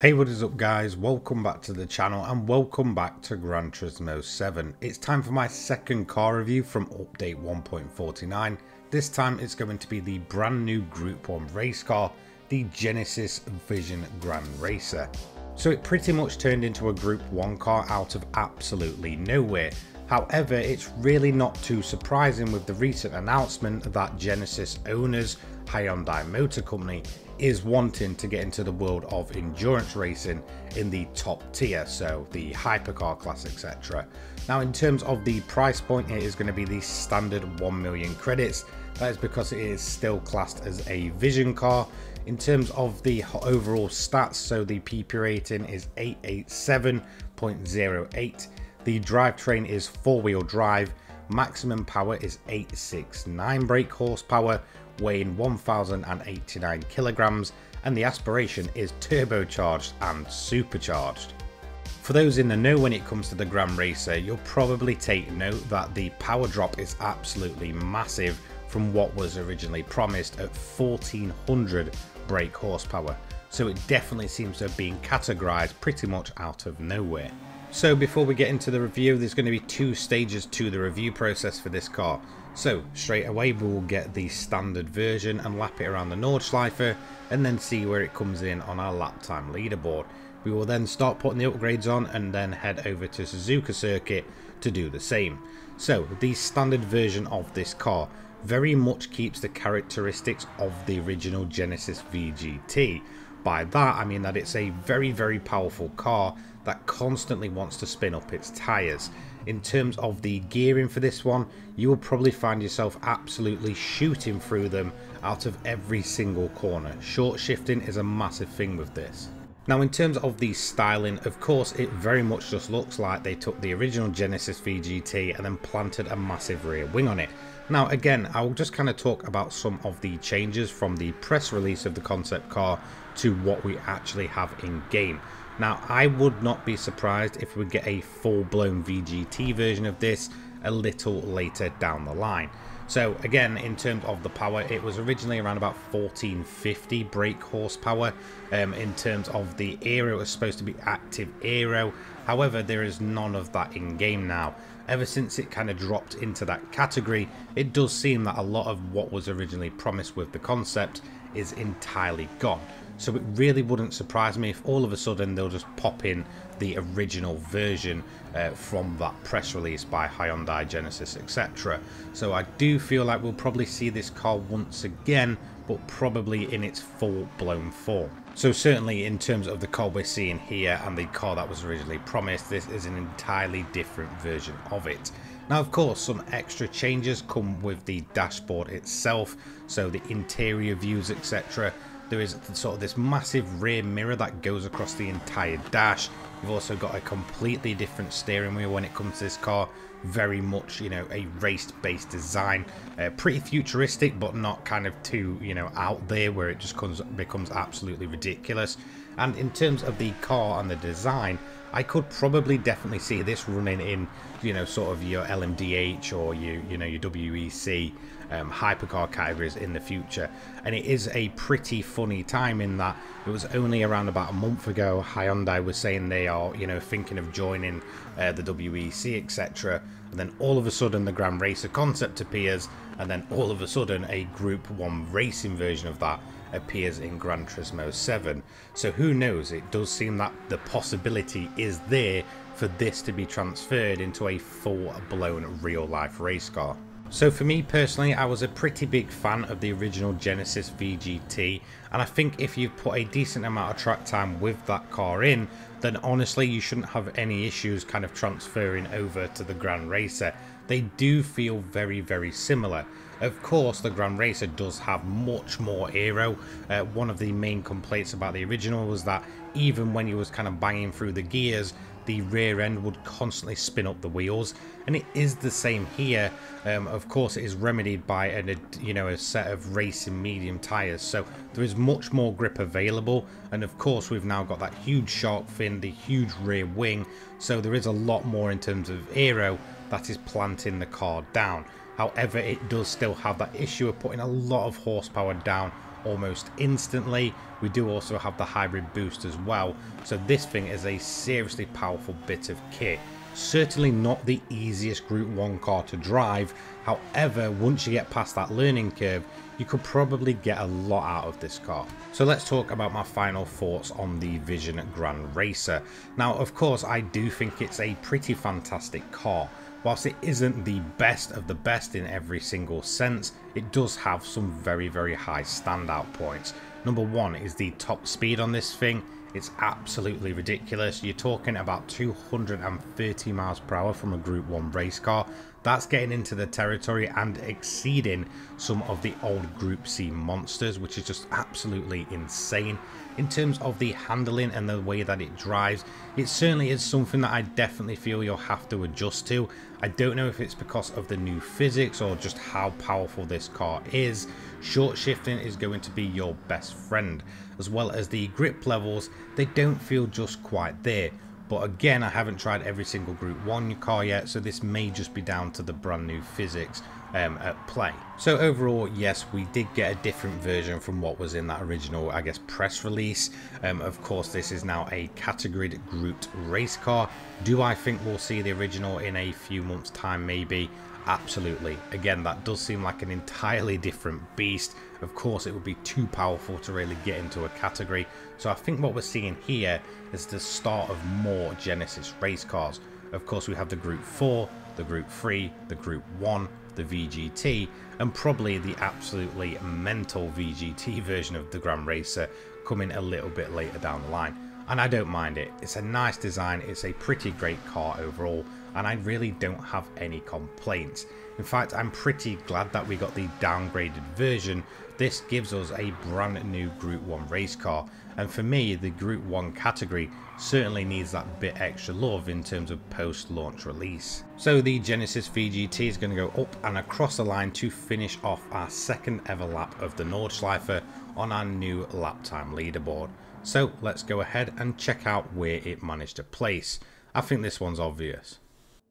Hey, what is up guys, welcome back to the channel and welcome back to Gran Turismo 7. It's time for my second car review from update 1.49. This time it's going to be the brand new Group 1 race car, the Genesis Vision Gran Racer. So it pretty much turned into a Group 1 car out of absolutely nowhere. However, it's really not too surprising with the recent announcement that Genesis owners Hyundai Motor Company is wanting to get into the world of endurance racing in the top tier, so the hypercar class, etc. Now in terms of the price point, it is going to be the standard 1 million credits. That is because it is still classed as a vision car. In terms of the overall stats, so the PP rating is 887.08, the drivetrain is 4-wheel drive, maximum power is 869 brake horsepower, weighing 1,089 kilograms, and the aspiration is turbocharged and supercharged. For those in the know when it comes to the Gran Racer, you'll probably take note that the power drop is absolutely massive from what was originally promised at 1,400 brake horsepower, so it definitely seems to have been categorized pretty much out of nowhere. So before we get into the review, there's going to be two stages to the review process for this car. So straight away we will get the standard version and lap it around the Nordschleife and then see where it comes in on our lap time leaderboard. We will then start putting the upgrades on and then head over to Suzuka circuit to do the same. So the standard version of this car very much keeps the characteristics of the original Genesis VGT. By that I mean that it's a very powerful car that constantly wants to spin up its tyres. In terms of the gearing for this one, you will probably find yourself absolutely shooting through them out of every single corner. Short shifting is a massive thing with this. Now in terms of the styling, of course it very much just looks like they took the original Genesis VGT and then planted a massive rear wing on it. Now again, I'll just kind of talk about some of the changes from the press release of the concept car to what we actually have in game. Now I would not be surprised if we get a full-blown VGT version of this a little later down the line. So again, in terms of the power, it was originally around about 1450 brake horsepower. In terms of the aero, it was supposed to be active aero, however there is none of that in game now. Ever since it kind of dropped into that category, it does seem that a lot of what was originally promised with the concept is entirely gone. So it really wouldn't surprise me if all of a sudden they'll just pop in the original version from that press release by Hyundai, Genesis, etc. So I do feel like we'll probably see this car once again, but probably in its full-blown form. So certainly in terms of the car we're seeing here and the car that was originally promised, this is an entirely different version of it. Now of course some extra changes come with the dashboard itself, so the interior views, etc. There is sort of this massive rear mirror that goes across the entire dash. You've also got a completely different steering wheel when it comes to this car. Very much, you know, a race-based design. Pretty futuristic, but not kind of too, you know, out there where it just becomes absolutely ridiculous. And in terms of the car and the design, I could probably definitely see this running in, you know, sort of your LMDH or your WEC hypercar categories in the future. And it is a pretty funny time in that it was only around about a month ago Hyundai was saying they are, you know, thinking of joining the WEC, etc. And then all of a sudden the Gran Racer concept appears, and then all of a sudden a Group 1 racing version of that appears in Gran Turismo 7. So who knows, it does seem that the possibility is there for this to be transferred into a full-blown real-life race car. So for me personally, I was a pretty big fan of the original Genesis VGT, and I think if you've put a decent amount of track time with that car in, then honestly you shouldn't have any issues kind of transferring over to the Gran Racer. They do feel very similar. Of course the Gran Racer does have much more aero. One of the main complaints about the original was that even when you was kind of banging through the gears, the rear end would constantly spin up the wheels, and it is the same here. Of course it is remedied by a set of racing medium tires, so there is much more grip available, and of course we've now got that huge shark fin, the huge rear wing, so there is a lot more in terms of aero that is planting the car down. However, it does still have that issue of putting a lot of horsepower down almost instantly. We do also have the hybrid boost as well, so this thing is a seriously powerful bit of kit. Certainly not the easiest Group 1 car to drive, however, once you get past that learning curve, you could probably get a lot out of this car. So let's talk about my final thoughts on the Vision Gran Racer. Now, of course, I do think it's a pretty fantastic car. Whilst it isn't the best of the best in every single sense, it does have some very, very high standout points. Number one is the top speed on this thing. It's absolutely ridiculous. You're talking about 230 miles per hour from a Group 1 race car. That's getting into the territory and exceeding some of the old Group C monsters, which is just absolutely insane. In terms of the handling and the way that it drives, it certainly is something that I definitely feel you'll have to adjust to. I don't know if it's because of the new physics or just how powerful this car is. Short shifting is going to be your best friend, as well as the grip levels. They don't feel just quite there, but again, I haven't tried every single Group 1 car yet, so this may just be down to the brand new physics at play. So overall, yes, we did get a different version from what was in that original, I guess, press release. Of course, this is now a category grouped race car. Do I think we'll see the original in a few months' time, maybe? Absolutely. Again, that does seem like an entirely different beast. Of course, it would be too powerful to really get into a category. So I think what we're seeing here is the start of more Genesis race cars. Of course, we have the Group 4, the Group 3, the Group 1, the VGT, and probably the absolutely mental VGT version of the Gran Racer coming a little bit later down the line. And I don't mind it. It's a nice design. It's a pretty great car overall, and I really don't have any complaints. In fact, I'm pretty glad that we got the downgraded version. This gives us a brand new Group 1 race car, and for me, the Group 1 category certainly needs that bit extra love in terms of post-launch release. So the Genesis VGT is going to go up and across the line to finish off our second ever lap of the Nordschleife on our new lap time leaderboard. So let's go ahead and check out where it managed to place. I think this one's obvious.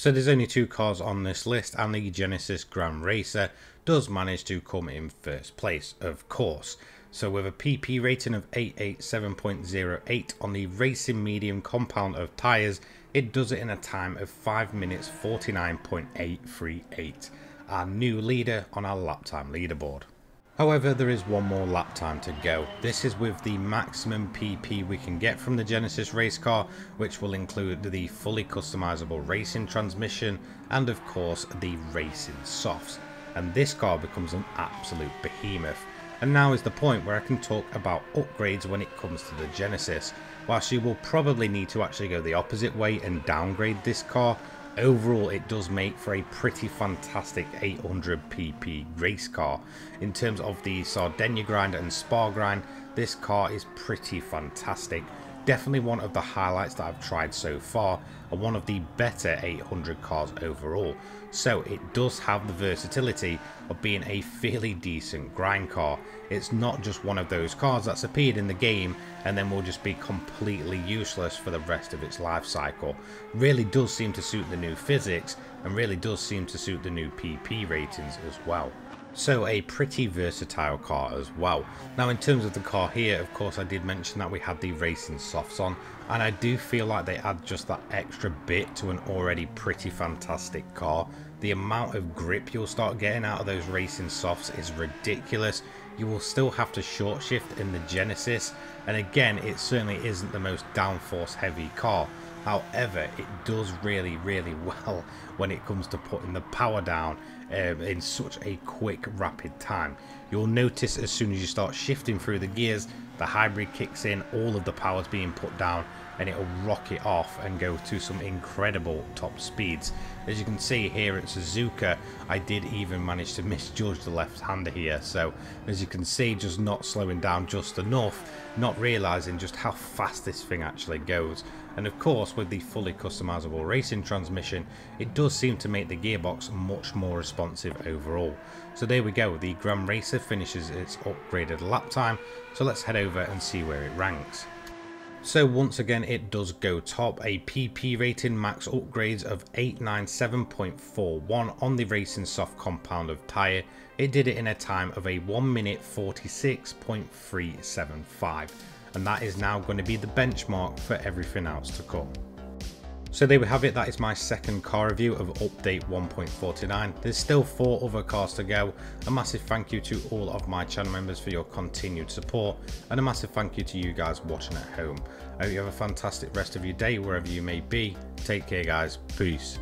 So there's only two cars on this list, and the Genesis Gran Racer does manage to come in first place, of course. So with a PP rating of 887.08 on the racing medium compound of tyres, it does it in a time of 5 minutes 49.838, our new leader on our lap time leaderboard. However, there is one more lap time to go. This is with the maximum PP we can get from the Genesis race car, which will include the fully customizable racing transmission and of course the racing softs. And this car becomes an absolute behemoth. And now is the point where I can talk about upgrades when it comes to the Genesis. Whilst you will probably need to actually go the opposite way and downgrade this car, overall, it does make for a pretty fantastic 800 PP race car. In terms of the Sardinia grind and Spa grind, this car is pretty fantastic. Definitely one of the highlights that I've tried so far, and one of the better 800 cars overall. So it does have the versatility of being a fairly decent grind car. It's not just one of those cars that's appeared in the game and then will just be completely useless for the rest of its life cycle. Really does seem to suit the new physics, and really does seem to suit the new PP ratings as well. So a pretty versatile car as well. Now in terms of the car here, of course I did mention that we had the racing softs on, and I do feel like they add just that extra bit to an already pretty fantastic car. The amount of grip you'll start getting out of those racing softs is ridiculous. You will still have to short shift in the Genesis, and again, it certainly isn't the most downforce heavy car. However, it does really, really well when it comes to putting the power down in such a quick, rapid time. You'll notice as soon as you start shifting through the gears, the hybrid kicks in, all of the power's being put down, and it'll rocket off and go to some incredible top speeds. As you can see here at Suzuka, I did even manage to misjudge the left-hander here. So as you can see, just not slowing down just enough, not realizing just how fast this thing actually goes. And of course, with the fully customizable racing transmission, it does seem to make the gearbox much more responsive overall. So there we go, the Gran Racer finishes its upgraded lap time. So let's head over and see where it ranks. So once again, it does go top, a PP rating, max upgrades of 897.41 on the Racing Soft compound of tyre. It did it in a time of a 1:46.375, and that is now going to be the benchmark for everything else to come. So there we have it, that is my second car review of update 1.49. There's still 4 other cars to go. A massive thank you to all of my channel members for your continued support, and a massive thank you to you guys watching at home. I hope you have a fantastic rest of your day wherever you may be. Take care guys, peace.